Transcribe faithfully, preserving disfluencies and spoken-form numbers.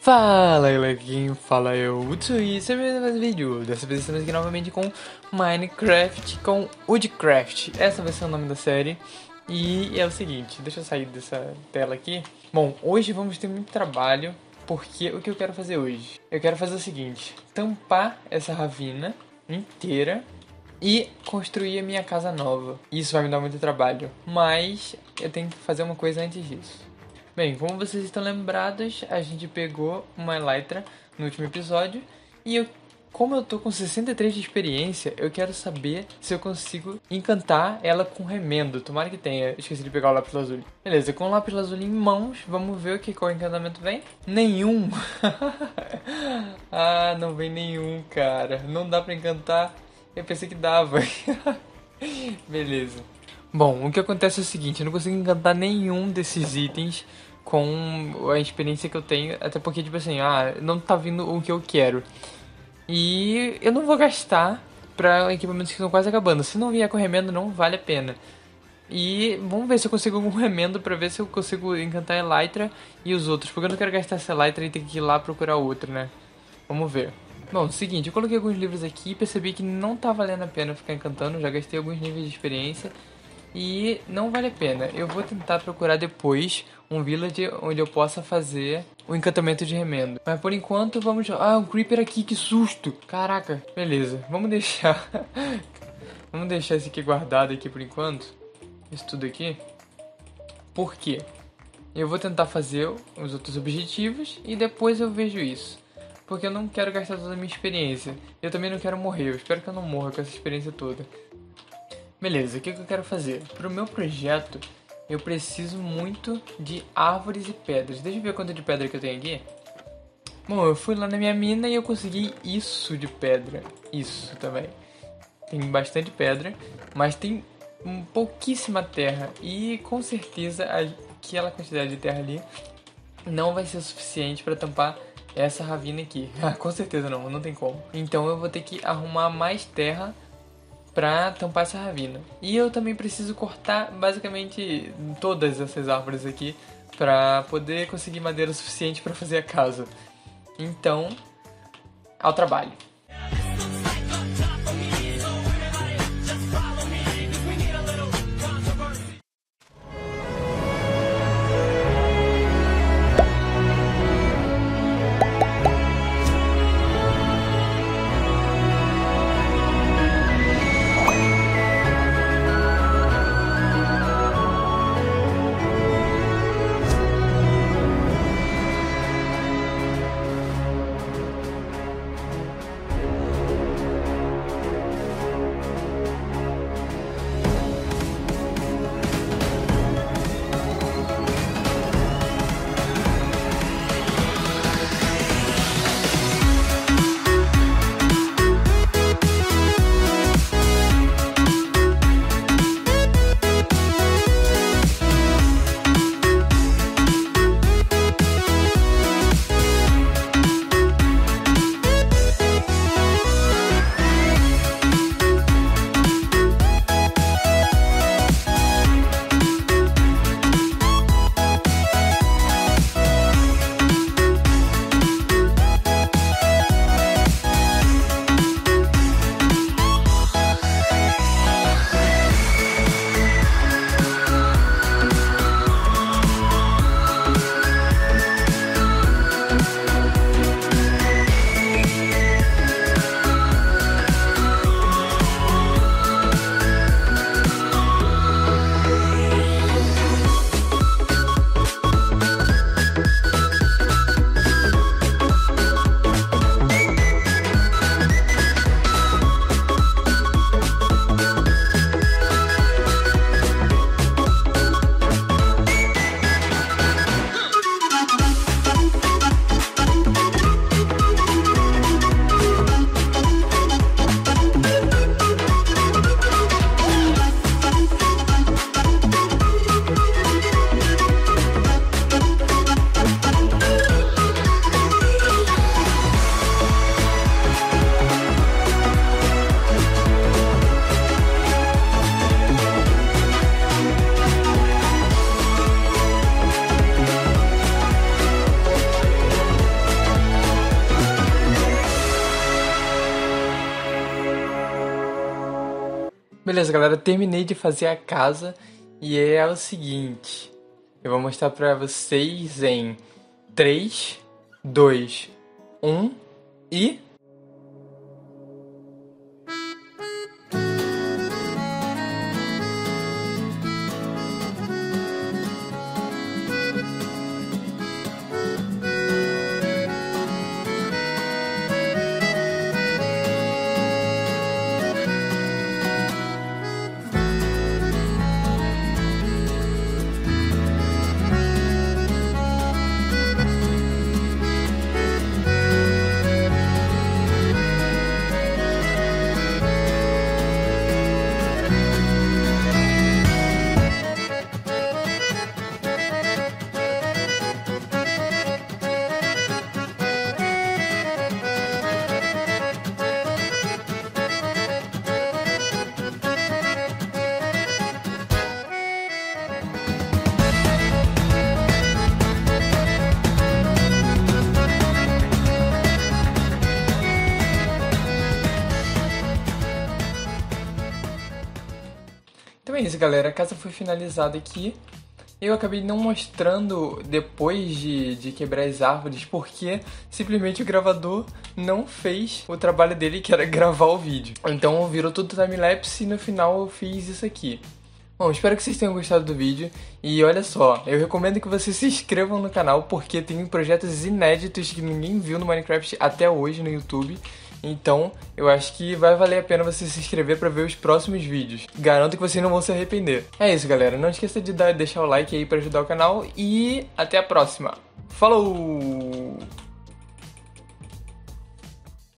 Fala galerinha, fala eu, Utsui, seja bem-vindo a mais um vídeo. Dessa vez estamos aqui novamente com Minecraft, com Hudcraft. Essa vai ser o nome da série. E é o seguinte, deixa eu sair dessa tela aqui. Bom, hoje vamos ter muito trabalho, porque o que eu quero fazer hoje? Eu quero fazer o seguinte, tampar essa ravina inteira e construir a minha casa nova. Isso vai me dar muito trabalho, mas eu tenho que fazer uma coisa antes disso. Bem, como vocês estão lembrados, a gente pegou uma Elytra no último episódio. E eu, como eu tô com sessenta e três de experiência, eu quero saber se eu consigo encantar ela com remendo. Tomara que tenha, esqueci de pegar o lápis lazuli. Beleza, com o lápis lazuli em mãos, vamos ver o que qual encantamento vem. Nenhum! Ah, não vem nenhum, cara. Não dá pra encantar. Eu pensei que dava. Beleza. Bom, o que acontece é o seguinte, eu não consigo encantar nenhum desses itens com a experiência que eu tenho. Até porque, tipo assim, ah, não tá vindo o que eu quero. E eu não vou gastar pra equipamentos que estão quase acabando. Se não vier com remendo, não vale a pena. E vamos ver se eu consigo algum remendo pra ver se eu consigo encantar a Elytra e os outros. Porque eu não quero gastar essa Elytra e ter que ir lá procurar outra, né? Vamos ver. Bom, seguinte, eu coloquei alguns livros aqui e percebi que não tá valendo a pena ficar encantando. Já gastei alguns níveis de experiência e não vale a pena. Eu vou tentar procurar depois um village onde eu possa fazer o encantamento de remendo. Mas por enquanto vamos... Ah, um creeper aqui, que susto! Caraca, beleza, vamos deixar. Vamos deixar esse aqui guardado aqui por enquanto. Isso tudo aqui. Por quê? Eu vou tentar fazer os outros objetivos e depois eu vejo isso. Porque eu não quero gastar toda a minha experiência. Eu também não quero morrer. Eu espero que eu não morra com essa experiência toda. Beleza, o que, que eu quero fazer? Para o meu projeto, eu preciso muito de árvores e pedras. Deixa eu ver quanto de pedra que eu tenho aqui. Bom, eu fui lá na minha mina e eu consegui isso de pedra. Isso também. Tem bastante pedra, mas tem pouquíssima terra. E com certeza aquela quantidade de terra ali não vai ser suficiente para tampar essa ravina aqui. Com certeza não, não tem como. Então eu vou ter que arrumar mais terra pra tampar essa ravina. E eu também preciso cortar basicamente todas essas árvores aqui pra poder conseguir madeira suficiente pra fazer a casa. Então, ao trabalho. Beleza, galera, eu terminei de fazer a casa e é o seguinte, eu vou mostrar pra vocês em três, dois, um e... Então é isso, galera, a casa foi finalizada aqui. Eu acabei não mostrando depois de, de quebrar as árvores, porque simplesmente o gravador não fez o trabalho dele, que era gravar o vídeo. Então virou tudo timelapse e no final eu fiz isso aqui. Bom, espero que vocês tenham gostado do vídeo. E olha só, eu recomendo que vocês se inscrevam no canal, porque tem projetos inéditos que ninguém viu no Minecraft até hoje no YouTube. Então, eu acho que vai valer a pena você se inscrever pra ver os próximos vídeos. Garanto que vocês não vão se arrepender. É isso, galera. Não esqueça de dar, deixar o like aí pra ajudar o canal. E até a próxima. Falou!